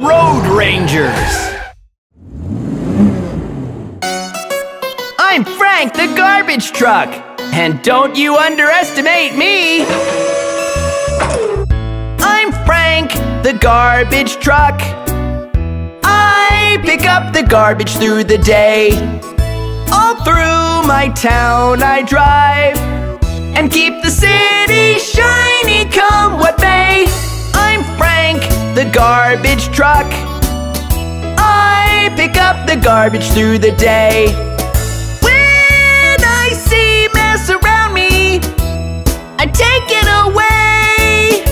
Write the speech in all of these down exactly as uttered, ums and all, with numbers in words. Road Rangers! I'm Frank the garbage truck! And don't you underestimate me! I'm Frank the garbage truck! I pick up the garbage through the day. All through my town I drive and keep the city shiny come what may. I'm Frank the garbage truck. I pick up the garbage through the day. When I see mess around me, I take it away.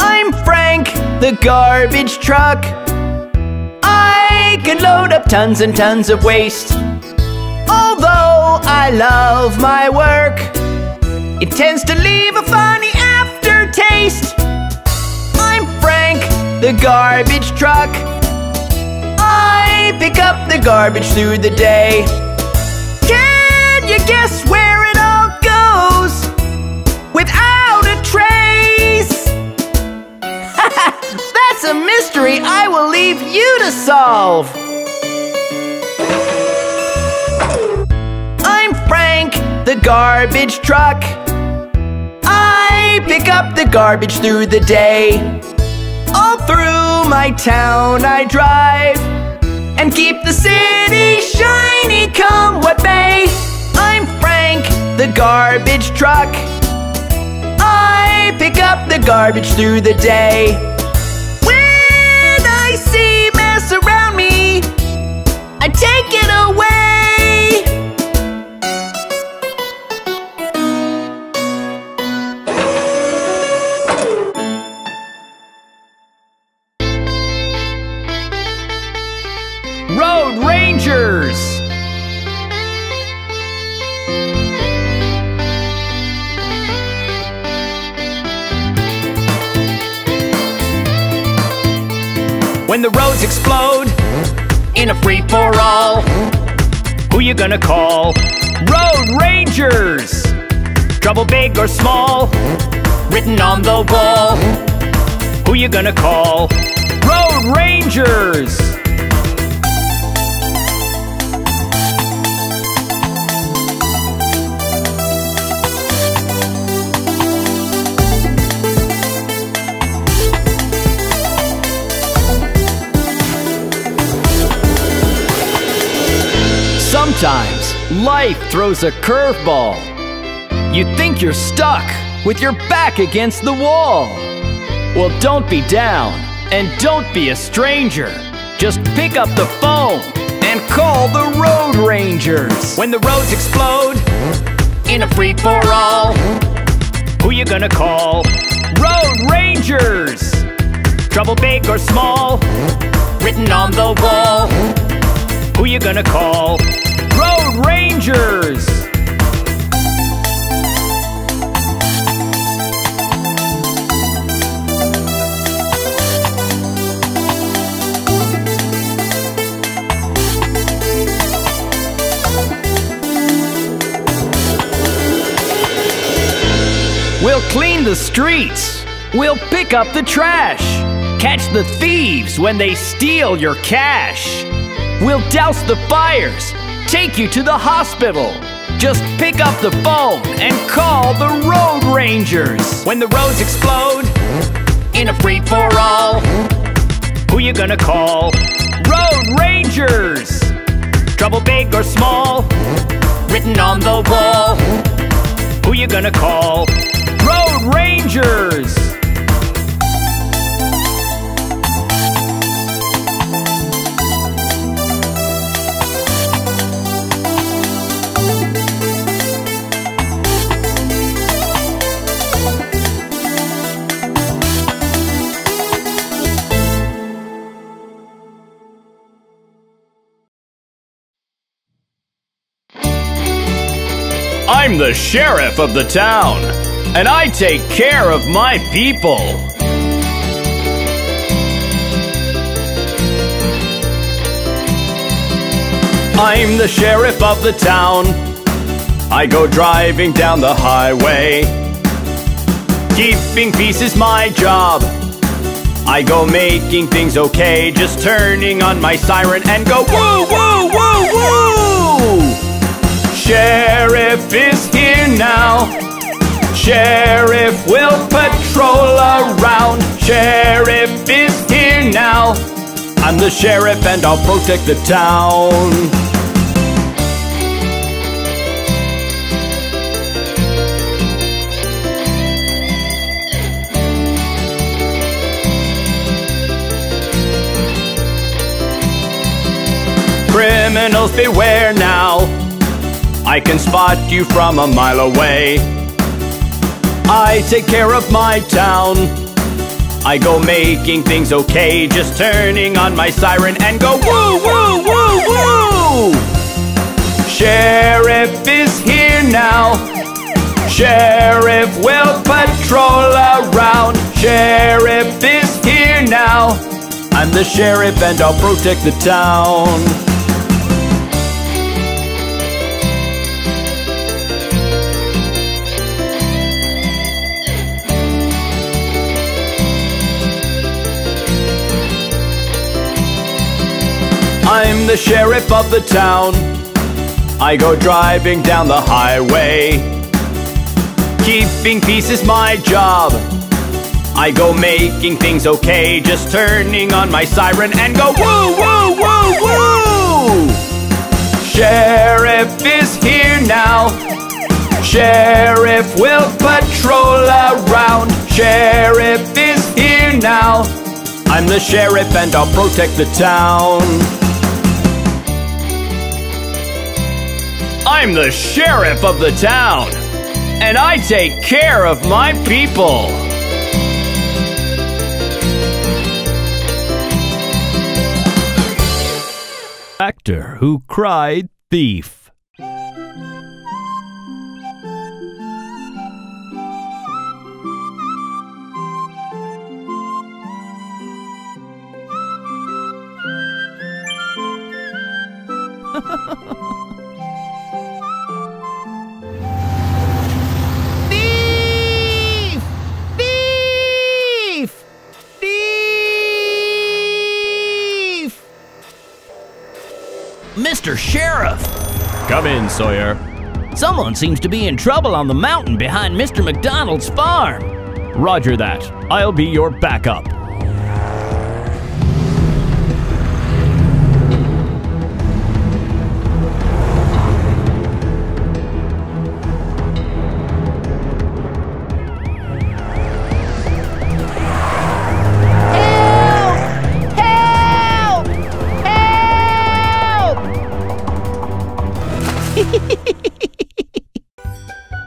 I'm Frank the garbage truck. I can load up tons and tons of waste. Although I love my work, it tends to leave a funny aftertaste. I'm Frank the garbage truck. I pick up the garbage through the day. Can you guess where it all goes without a trace? That's a mystery I will leave you to solve. The garbage truck. I pick up the garbage through the day. All through my town I drive and keep the city shiny come what may. I'm Frank the garbage truck. I pick up the garbage through the day. When I see mess around me, I take it away. Road Rangers! When the roads explode in a free-for-all, who you gonna call? Road Rangers! Trouble big or small, written on the wall, who you gonna call? Road Rangers! Sometimes life throws a curveball. You think you're stuck with your back against the wall. Well, don't be down and don't be a stranger. Just pick up the phone and call the Road Rangers. When the roads explode in a free-for-all, who you gonna call? Road Rangers! Trouble big or small, written on the wall, who you gonna call? Road Rangers! We'll clean the streets. We'll pick up the trash. Catch the thieves when they steal your cash. We'll douse the fires, take you to the hospital. Just pick up the phone and call the Road Rangers. When the roads explode in a free-for-all, who you gonna call? Road Rangers! Trouble big or small, written on the wall, who you gonna call? Road Rangers! I'm the sheriff of the town, and I take care of my people. I'm the sheriff of the town, I go driving down the highway. Keeping peace is my job. I go making things okay, just turning on my siren and go woo, woo, woo, woo! Sheriff is here now. Sheriff will patrol around. Sheriff is here now. I'm the sheriff and I'll protect the town. Criminals beware now. I can spot you from a mile away. I take care of my town. I go making things okay, just turning on my siren and go woo, woo, woo, woo! Sheriff is here now. Sheriff will patrol around. Sheriff is here now. I'm the sheriff and I'll protect the town. I'm the sheriff of the town. I go driving down the highway. Keeping peace is my job. I go making things okay, just turning on my siren and go woo, woo, woo, woo! Sheriff is here now. Sheriff will patrol around. Sheriff is here now. I'm the sheriff and I'll protect the town. I'm the sheriff of the town, and I take care of my people. Actor who cried thief. Mister Sheriff! Come in, Sawyer. Someone seems to be in trouble on the mountain behind Mister McDonald's farm. Roger that. I'll be your backup.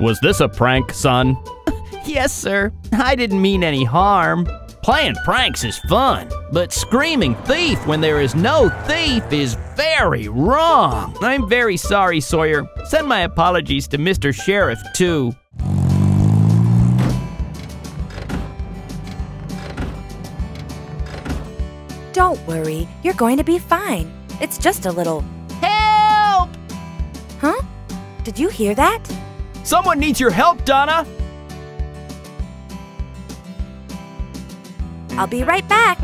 Was this a prank, son? Yes, sir. I didn't mean any harm. Playing pranks is fun, but screaming thief when there is no thief is very wrong. I'm very sorry, Sawyer. Send my apologies to Mister Sheriff, too. Don't worry. You're going to be fine. It's just a little... Help! Huh? Did you hear that? Someone needs your help, Donna! I'll be right back.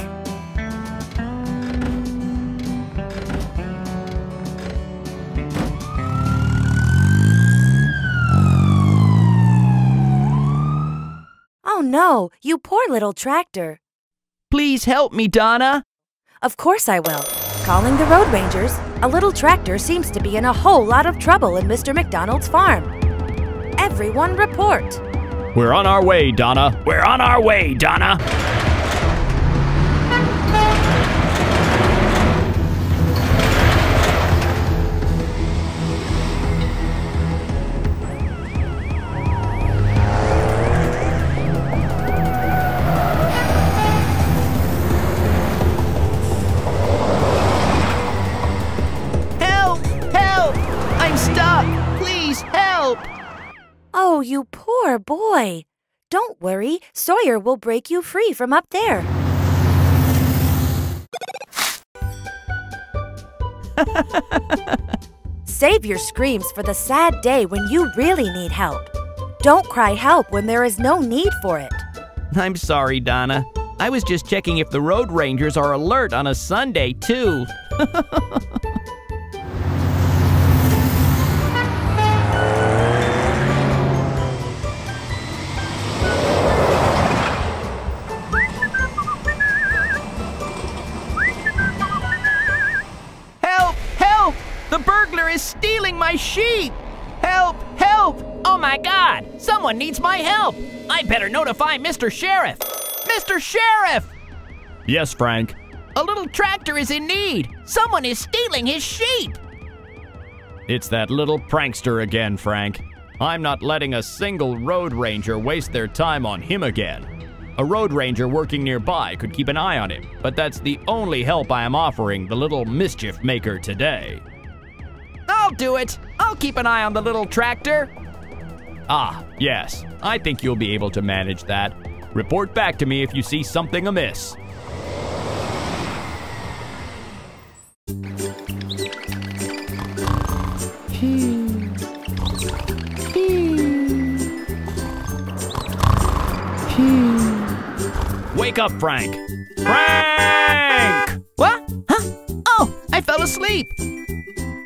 Oh no, you poor little tractor. Please help me, Donna. Of course I will. Calling the Road Rangers, a little tractor seems to be in a whole lot of trouble in Mister McDonald's farm. Everyone report. We're on our way, Donna. We're on our way, Donna. Help! Help! I'm stuck. Please help! Oh, you poor boy. Don't worry, Sawyer will break you free from up there. Save your screams for the sad day when you really need help. Don't cry help when there is no need for it. I'm sorry, Donna. I was just checking if the Road Rangers are alert on a Sunday, too. Help! Help! The burglar is stealing my sheep! Help! Help! Oh my God! Someone needs my help! I better notify Mister Sheriff! Mister Sheriff! Yes, Frank? A little tractor is in need. Someone is stealing his sheep. It's that little prankster again, Frank. I'm not letting a single Road Ranger waste their time on him again. A Road Ranger working nearby could keep an eye on him, but that's the only help I am offering the little mischief maker today. I'll do it. I'll keep an eye on the little tractor. Ah, yes. I think you'll be able to manage that. Report back to me if you see something amiss. Wake up, Frank! Frank! What? Huh? Oh, I fell asleep.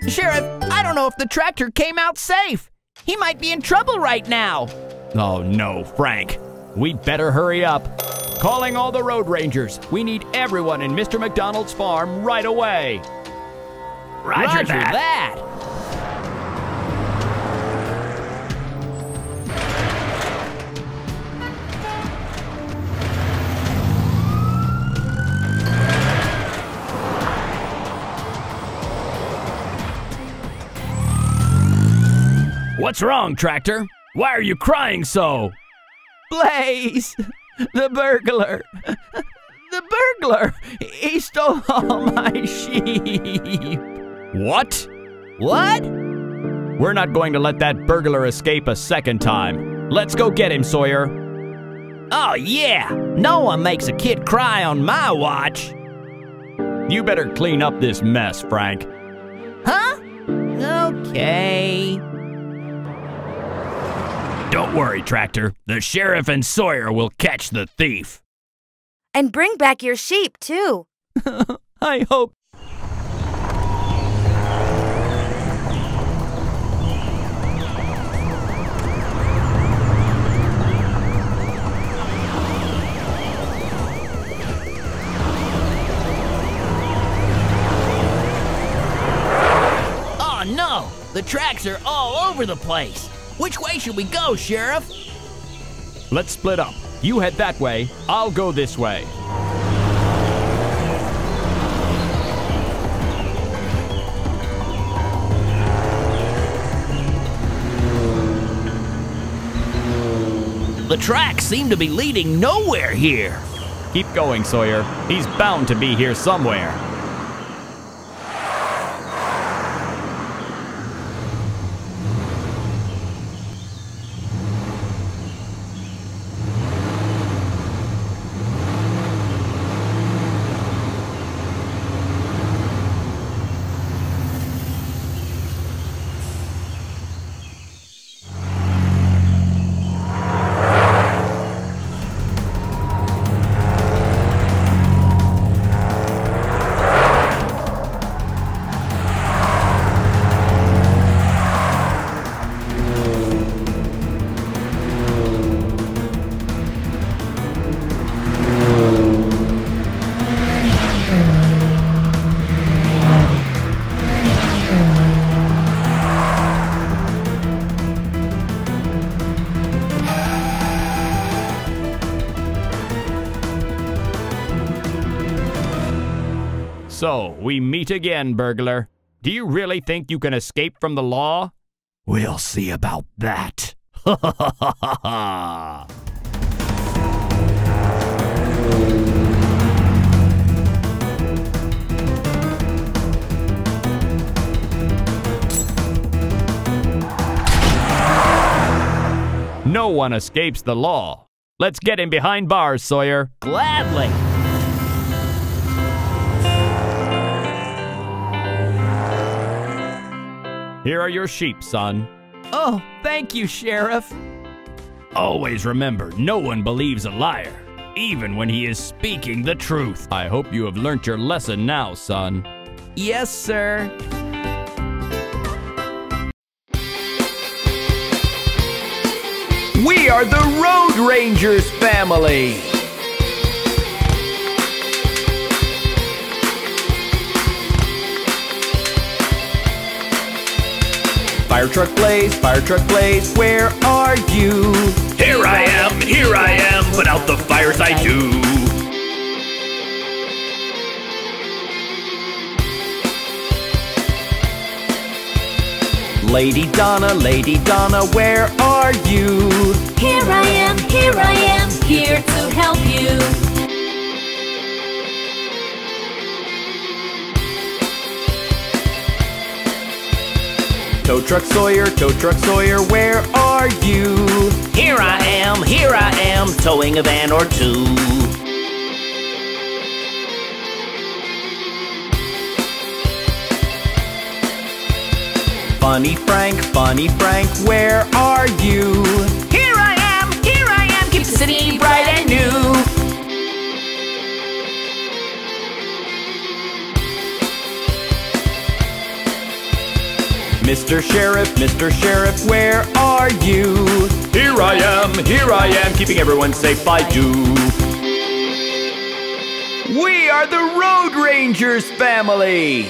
Sheriff, I don't know if the tractor came out safe. He might be in trouble right now. Oh no, Frank. We'd better hurry up. Calling all the Road Rangers. We need everyone in Mister McDonald's farm right away. Roger, Roger that. that. What's wrong, Tractor? Why are you crying so? Blaze, the burglar, the burglar, he stole all my sheep. What? What? We're not going to let that burglar escape a second time. Let's go get him, Sawyer. Oh yeah, no one makes a kid cry on my watch. You better clean up this mess, Frank. Huh? Okay. Don't worry, Tractor. The sheriff and Sawyer will catch the thief. And bring back your sheep, too. I hope. Oh, no. The tracks are all over the place. Which way should we go, Sheriff? Let's split up. You head that way, I'll go this way. The tracks seem to be leading nowhere here. Keep going, Sawyer. He's bound to be here somewhere. So, we meet again, burglar. Do you really think you can escape from the law? We'll see about that. Ha ha ha ha ha ha! No one escapes the law. Let's get him behind bars, Sawyer. Gladly! Here are your sheep, son. Oh, thank you, Sheriff. Always remember, no one believes a liar, even when he is speaking the truth. I hope you have learnt your lesson now, son. Yes, sir. We are the Road Rangers family. Fire truck blaze, fire truck blaze, where are you? Here I am, here I am, put out the fires I do. Lady Donna, Lady Donna, where are you? Here I am, here I am, here to help you. Tow Truck Sawyer, Tow Truck Sawyer, where are you? Here I am, here I am, towing a van or two. Funny Frank, Funny Frank, where are you? Here I am, here I am, keep the city bright and new. Mister Sheriff, Mister Sheriff, where are you? Here I am, here I am, keeping everyone safe I do. We are the Road Rangers family!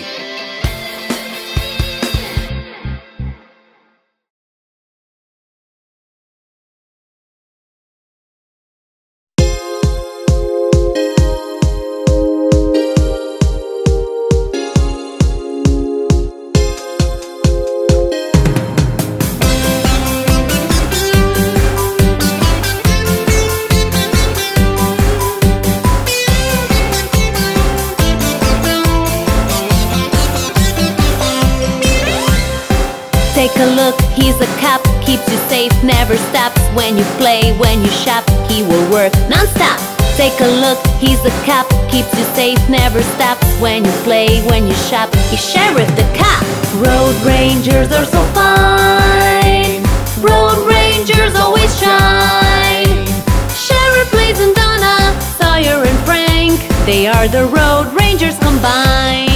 Never stops when you play, when you shop, he will work non-stop. Take a look, he's a cop, keeps you safe, never stops when you play, when you shop, he's Sheriff the cop. Road Rangers are so fine, Road Rangers always shine. Sheriff Blaze and Donna, Sawyer and Frank, they are the Road Rangers combined.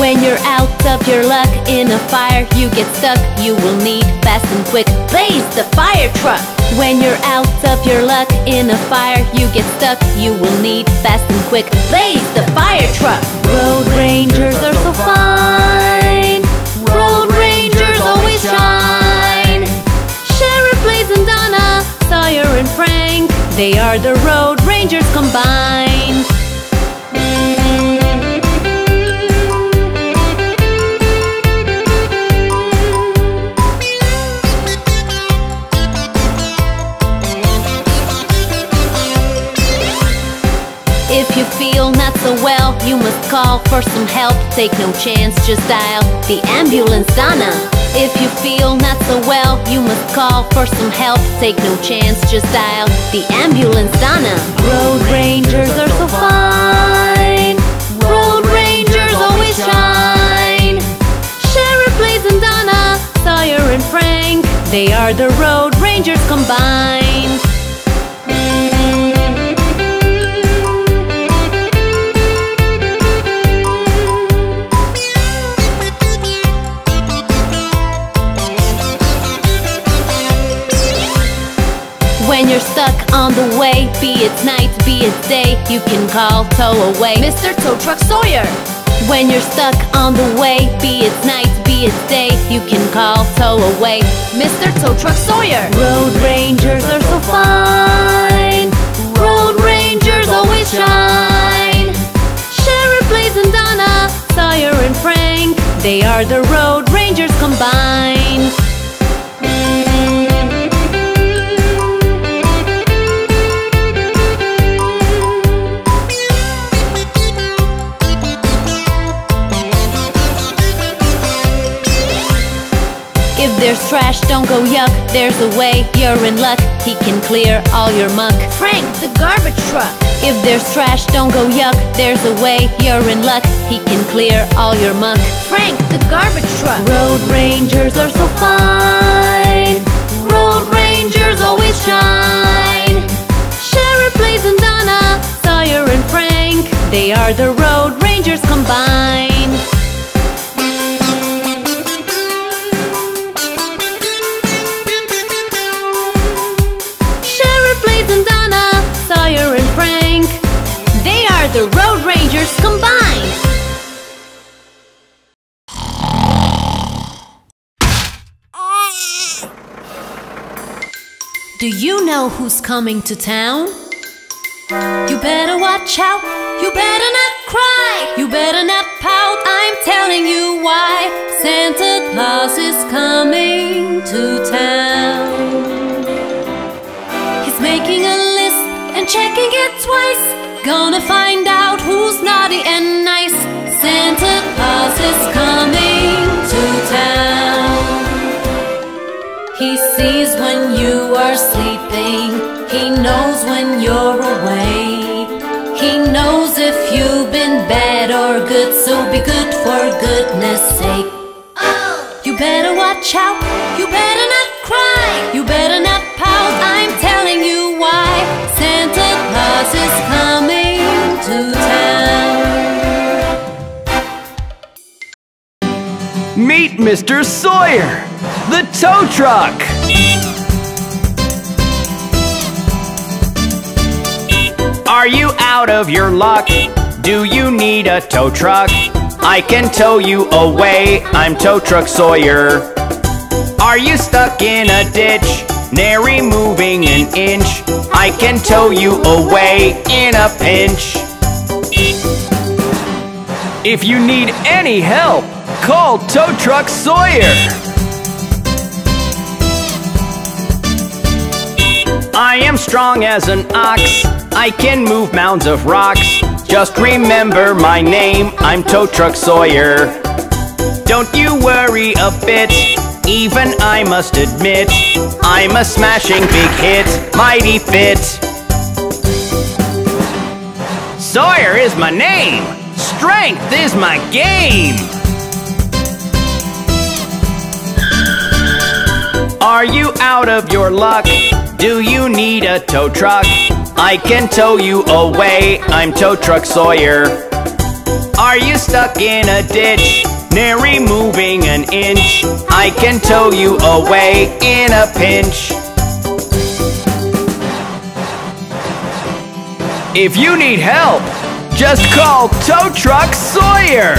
When you're out of your luck, in a fire you get stuck, you will need fast and quick blaze, the fire truck. When you're out of your luck, in a fire you get stuck, you will need fast and quick blaze, the fire truck. Road Rangers are so fine, Road Rangers always shine. Sheriff Blaze and Donna, Sawyer and Frank, they are the Road Rangers combined. If you feel not so well, you must call for some help. Take no chance, just dial the ambulance, Donna. If you feel not so well, you must call for some help. Take no chance, just dial the ambulance, Donna. Road Rangers are so fine, Road Rangers always shine. Sheriff Blaze and Donna, Sawyer and Frank, they are the Road Rangers combined. When you're stuck on the way, be it night, be it day, you can call Tow Away, Mister Tow Truck Sawyer. When you're stuck on the way, be it night, be it day, you can call Tow Away, Mister Tow Truck Sawyer. Road Rangers are so fine, Road Rangers always shine. Sheriff Blaze and Donna, Sawyer and Frank, they are the Road Rangers combined. Don't go yuck, there's a way, you're in luck. He can clear all your muck. Frank, the garbage truck. If there's trash, don't go yuck, there's a way, you're in luck. He can clear all your muck. Frank, the garbage truck. Road Rangers are so fine. Road Rangers always shine. Sharon, Blaze, and Donna, Sawyer, and Frank. They are the Road Rangers combined. The Road Rangers combined. Do you know who's coming to town? You better watch out. You better not cry. You better not pout. I'm telling you why. Santa Claus is coming to town. He's making a list and checking it twice. Gonna find out who's naughty and nice. Santa Claus is coming to town. He sees when you are sleeping. He knows when you're away. He knows if you've been bad or good, so be good for goodness sake. Oh. You better watch out. You better not cry. You better not pout. I'm telling you why. Santa Claus is coming to town. Meet Mister Sawyer, the tow truck. Are you out of your luck? Do you need a tow truck? I can tow you away. I'm Tow Truck Sawyer. Are you stuck in a ditch? Nary moving an inch. I can tow you away in a pinch. If you need any help, call Tow Truck Sawyer. I am strong as an ox. I can move mounds of rocks. Just remember my name, I'm Tow Truck Sawyer. Don't you worry a bit, even I must admit, I'm a smashing big hit, mighty fit. Sawyer is my name, strength is my game. Are you out of your luck? Do you need a tow truck? I can tow you away, I'm Tow Truck Sawyer. Are you stuck in a ditch? Nary moving an inch. I can tow you away in a pinch. If you need help, just call Tow Truck Sawyer!